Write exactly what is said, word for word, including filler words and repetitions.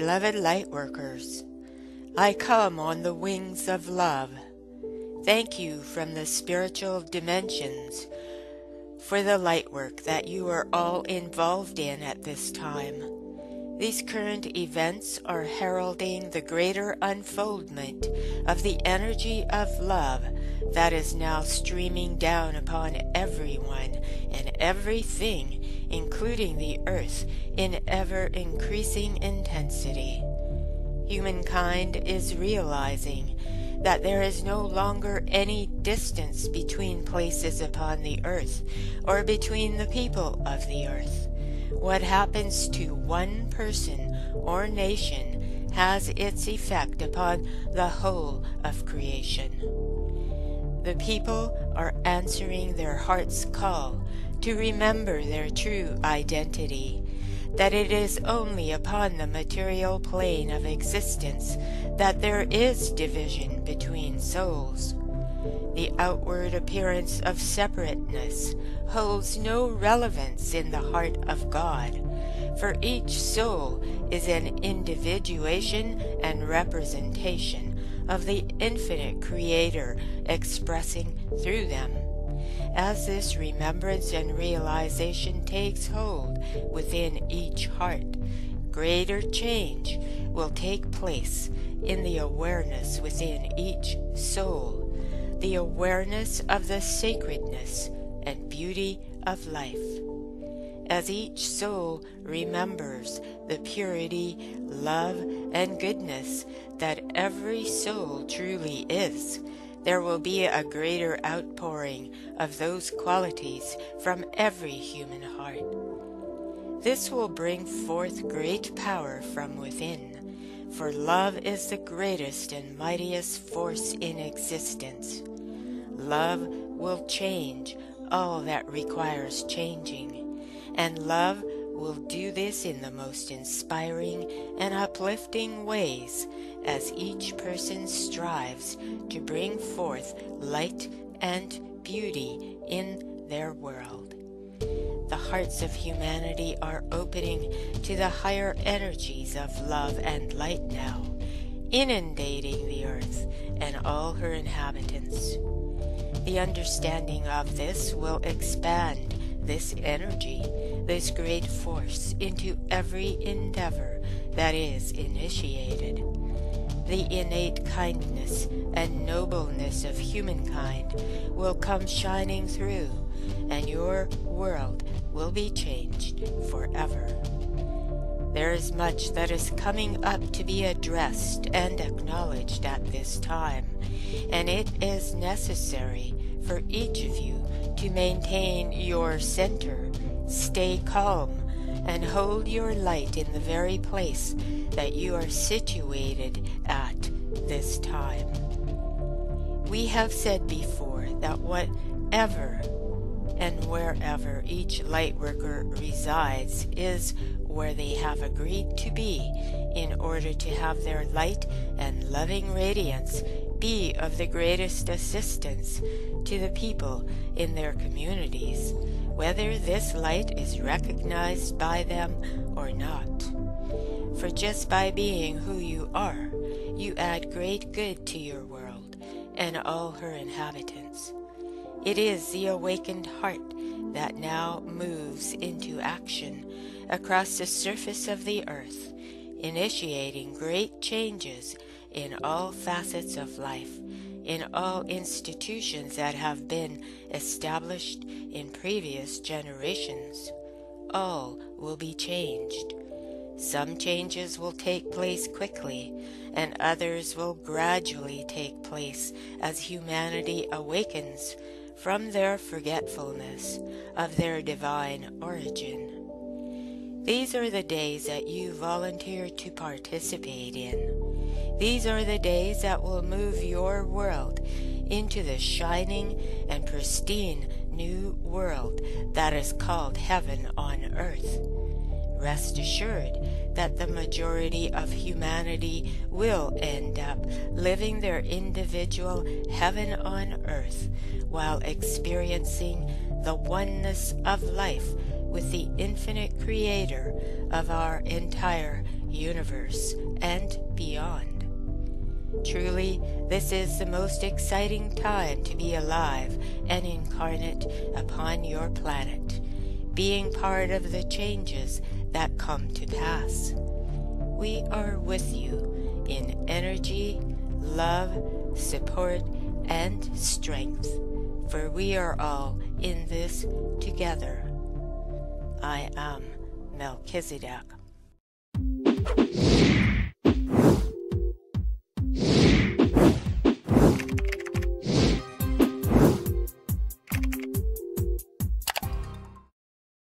beloved lightworkers, I come on the wings of love. Thank you from the spiritual dimensions for the lightwork that you are all involved in at this time. These current events are heralding the greater unfoldment of the energy of love that is now streaming down upon everyone and everything, including the earth, in ever-increasing intensity. Humankind is realizing that there is no longer any distance between places upon the earth or between the people of the earth. What happens to one person or nation has its effect upon the whole of creation. The people are answering their heart's call to remember their true identity, that it is only upon the material plane of existence that there is division between souls. The outward appearance of separateness holds no relevance in the heart of God, for each soul is an individuation and representation of the infinite Creator expressing through them. As this remembrance and realization takes hold within each heart, greater change will take place in the awareness within each soul, the awareness of the sacredness and beauty of life. As each soul remembers the purity, love, and goodness that every soul truly is, there will be a greater outpouring of those qualities from every human heart. This will bring forth great power from within, for love is the greatest and mightiest force in existence. Love will change all that requires changing, and love will do this in the most inspiring and uplifting ways as each person strives to bring forth light and beauty in their world. The hearts of humanity are opening to the higher energies of love and light now, inundating the earth and all her inhabitants. The understanding of this will expand this energy, this great force, into every endeavor that is initiated. The innate kindness and nobleness of humankind will come shining through, and your world will be changed forever. There is much that is coming up to be addressed and acknowledged at this time, and it is necessary for each of you to maintain your center, stay calm, and hold your light in the very place that you are situated at this time. We have said before that whatever and wherever each lightworker resides is where they have agreed to be in order to have their light and loving radiance be of the greatest assistance to the people in their communities, whether this light is recognized by them or not. For just by being who you are, you add great good to your world and all her inhabitants. It is the awakened heart that now moves into action across the surface of the earth, initiating great changes in all facets of life, in all institutions that have been established in previous generations. All will be changed. Some changes will take place quickly, and others will gradually take place as humanity awakens from their forgetfulness of their divine origin. These are the days that you volunteer to participate in. These are the days that will move your world into the shining and pristine new world that is called heaven on earth. Rest assured that the majority of humanity will end up living their individual heaven on earth while experiencing the oneness of life with the infinite Creator of our entire universe, and beyond. Truly, this is the most exciting time to be alive and incarnate upon your planet, being part of the changes that come to pass. We are with you in energy, love, support, and strength, for we are all in this together. I am Melchizedek.